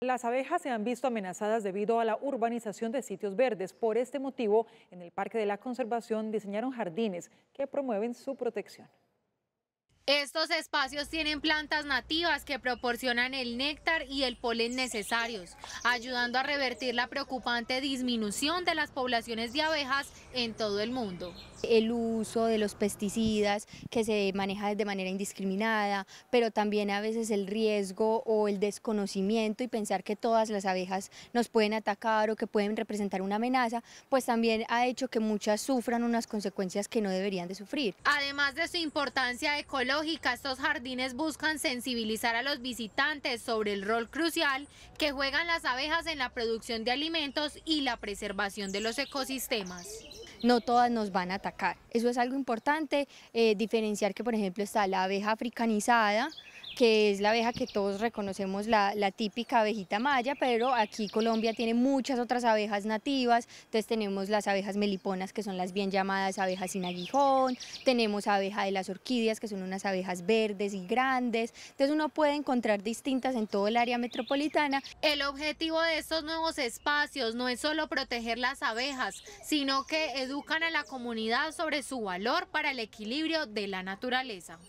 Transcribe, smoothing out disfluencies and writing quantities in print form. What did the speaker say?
Las abejas se han visto amenazadas debido a la urbanización de sitios verdes. Por este motivo, en el Parque de la Conservación diseñaron jardines que promueven su protección. Estos espacios tienen plantas nativas que proporcionan el néctar y el polen necesarios, ayudando a revertir la preocupante disminución de las poblaciones de abejas en todo el mundo. El uso de los pesticidas que se maneja de manera indiscriminada, pero también a veces el riesgo o el desconocimiento y pensar que todas las abejas nos pueden atacar o que pueden representar una amenaza, pues también ha hecho que muchas sufran unas consecuencias que no deberían de sufrir. Además de su importancia ecológica, estos jardines buscan sensibilizar a los visitantes sobre el rol crucial que juegan las abejas en la producción de alimentos y la preservación de los ecosistemas. No todas nos van a atacar, eso es algo importante, diferenciar que por ejemplo está la abeja africanizada, que es la abeja que todos reconocemos, la típica abejita maya, pero aquí Colombia tiene muchas otras abejas nativas, entonces tenemos las abejas meliponas, que son las bien llamadas abejas sin aguijón, tenemos abeja de las orquídeas, que son unas abejas verdes y grandes, entonces uno puede encontrar distintas en todo el área metropolitana. El objetivo de estos nuevos espacios no es solo proteger las abejas, sino que educan a la comunidad sobre su valor para el equilibrio de la naturaleza.